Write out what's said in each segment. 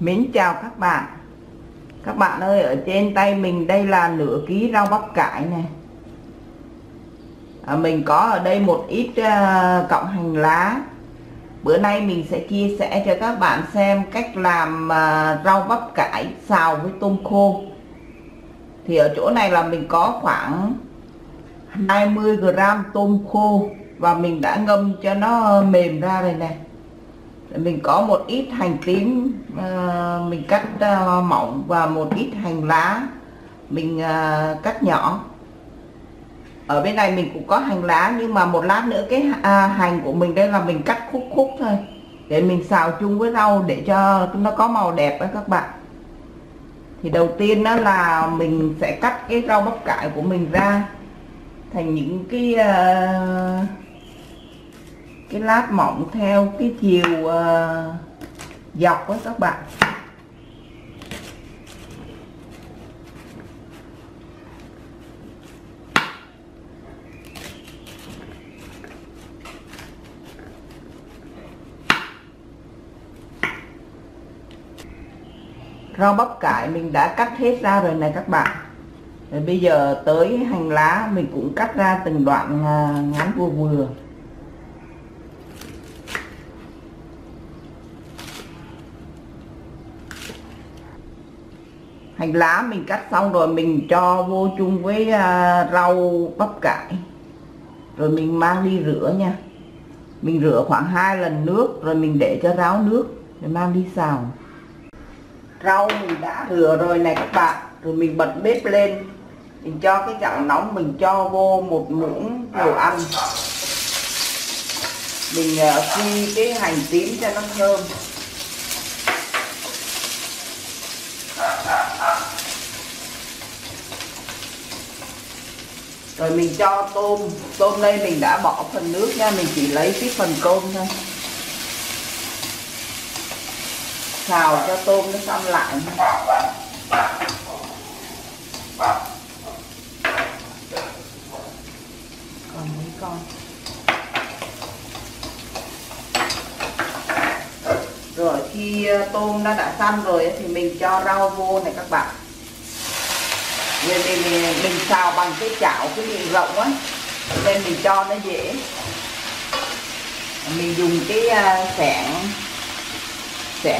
Mến chào các bạn. Các bạn ơi, ở trên tay mình đây là nửa ký rau bắp cải này. Mình có ở đây một ít cọng hành lá. Bữa nay mình sẽ chia sẻ cho các bạn xem cách làm rau bắp cải xào với tôm khô. Thì ở chỗ này là mình có khoảng 20g tôm khô và mình đã ngâm cho nó mềm ra rồi nè. Mình có một ít hành tím mình cắt mỏng và một ít hành lá mình cắt nhỏ. Ở bên này mình cũng có hành lá, nhưng mà một lát nữa cái hành của mình đây là mình cắt khúc khúc thôi để mình xào chung với rau để cho nó có màu đẹp đấy các bạn. Thì đầu tiên đó là mình sẽ cắt cái rau bắp cải của mình ra thành những cái lát mỏng theo cái chiều dọc đó các bạn. Rau bắp cải mình đã cắt hết ra rồi này các bạn. Rồi bây giờ tới hành lá, mình cũng cắt ra từng đoạn ngắn vừa. Hành lá mình cắt xong rồi mình cho vô chung với rau bắp cải. Rồi mình mang đi rửa nha. Mình rửa khoảng 2 lần nước rồi mình để cho ráo nước rồi mang đi xào. Rau mình đã rửa rồi này các bạn. Rồi mình bật bếp lên. Mình cho cái chảo nóng, mình cho vô 1 muỗng dầu ăn. Mình phi cái hành tím cho nó thơm. Rồi mình cho tôm. Tôm đây mình đã bỏ phần nước nha. Mình chỉ lấy cái phần tôm thôi. Xào cho tôm nó xong lại. Còn mấy con. Rồi khi tôm nó đã săn rồi thì mình cho rau vô này các bạn. Mình xào bằng cái chảo, cái miệng rộng á, nên mình cho nó dễ. Mình dùng cái xẻng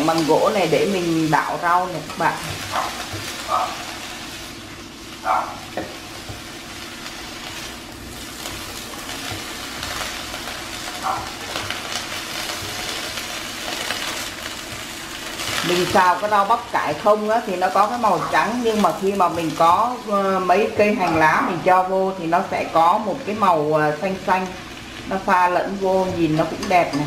bằng gỗ này để mình đảo rau này các bạn. Mình xào cái rau bắp cải không á thì nó có cái màu trắng, nhưng mà khi mà mình có mấy cây hành lá mình cho vô thì nó sẽ có một cái màu xanh xanh, nó pha lẫn vô nhìn nó cũng đẹp này.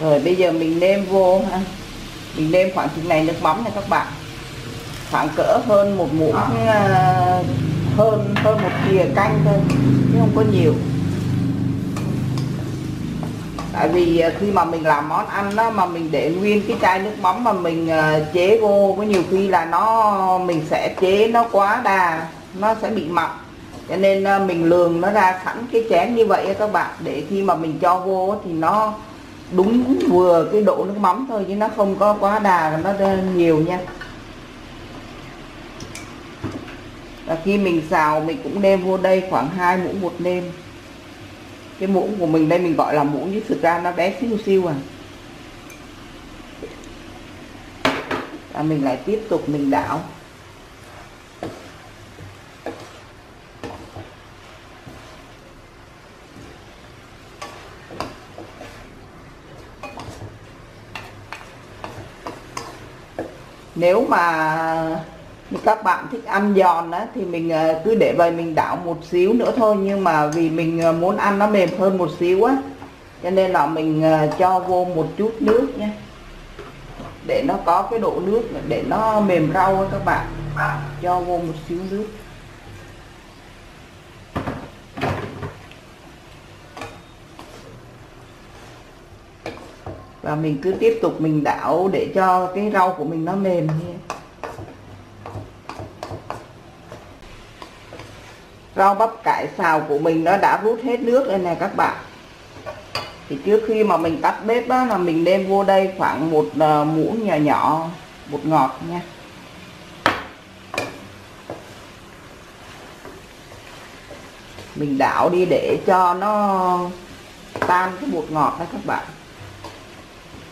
Rồi bây giờ mình nêm vô ha. Mình nêm khoảng chừng này nước mắm này các bạn. Khoảng cỡ hơn 1 muỗng, hơn 1 thìa canh thôi chứ không có nhiều. Tại vì khi mà mình làm món ăn đó mà mình để nguyên cái chai nước mắm mà mình chế vô, có nhiều khi là mình sẽ chế nó quá đà, nó sẽ bị mặn. Cho nên mình lường nó ra sẵn cái chén như vậy các bạn, để khi mà mình cho vô thì nó đúng vừa cái độ nước mắm thôi, chứ nó không có quá đà, nó nhiều nha. Và khi mình xào mình cũng nêm vô đây khoảng 2 muỗng bột nêm. Cái muỗng của mình đây mình gọi là muỗng, chứ thực ra nó bé xíu xíu à. Và mình lại tiếp tục mình đảo. Nếu mà các bạn thích ăn giòn đó, thì mình cứ để vậy mình đảo một xíu nữa thôi. Nhưng mà vì mình muốn ăn nó mềm hơn một xíu á, cho nên là mình cho vô một chút nước nha. Để nó có cái độ nước, để nó mềm rau á các bạn. Cho vô một xíu nước. Và mình cứ tiếp tục mình đảo để cho cái rau của mình nó mềm nha. rau bắp cải xào của mình nó đã rút hết nước đây này các bạn. Thì trước khi mà mình tắt bếp đó, là mình đem vô đây khoảng một muỗng nhỏ bột ngọt nha. Mình đảo đi để cho nó tan cái bột ngọt đó các bạn.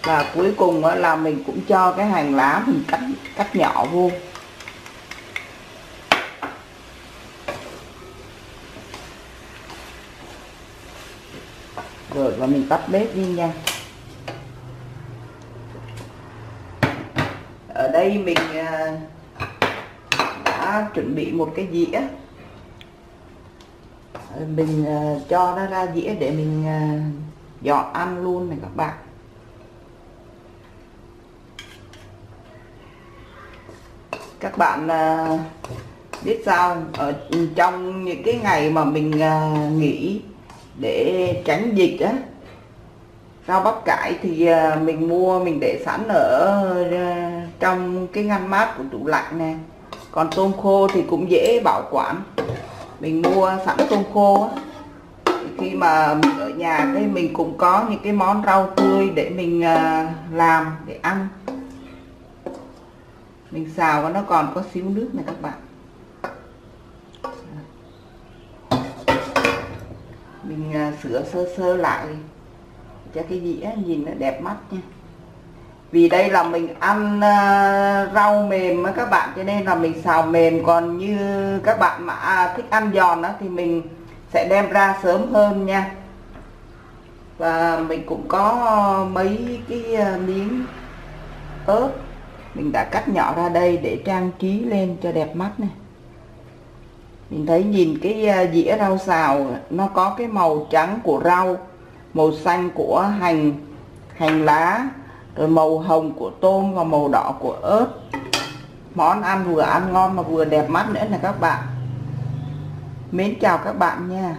Và cuối cùng là mình cũng cho cái hành lá mình cắt nhỏ vô. Rồi và mình tắt bếp đi nha. Ở đây mình đã chuẩn bị một cái dĩa. Mình cho nó ra dĩa để mình dọn ăn luôn này các bạn. Các bạn biết sao, ở trong những cái ngày mà mình nghỉ để tránh dịch á, rau bắp cải thì mình mua mình để sẵn ở trong cái ngăn mát của tủ lạnh nè. Còn tôm khô thì cũng dễ bảo quản, mình mua sẵn tôm khô á. Khi mà mình ở nhà thì mình cũng có những cái món rau tươi để mình làm để ăn. Mình xào và nó còn có xíu nước này các bạn. Mình sửa sơ lại cho cái dĩa nhìn nó đẹp mắt nha. Vì đây là mình ăn rau mềm á các bạn, cho nên là mình xào mềm. Còn như các bạn mà thích ăn giòn á thì mình sẽ đem ra sớm hơn nha. Và mình cũng có mấy cái miếng ớt mình đã cắt nhỏ ra đây để trang trí lên cho đẹp mắt này. Mình thấy nhìn cái dĩa rau xào nó có cái màu trắng của rau, màu xanh của hành lá, rồi màu hồng của tôm và màu đỏ của ớt. Món ăn vừa ăn ngon mà vừa đẹp mắt nữa nè các bạn. Mến chào các bạn nha.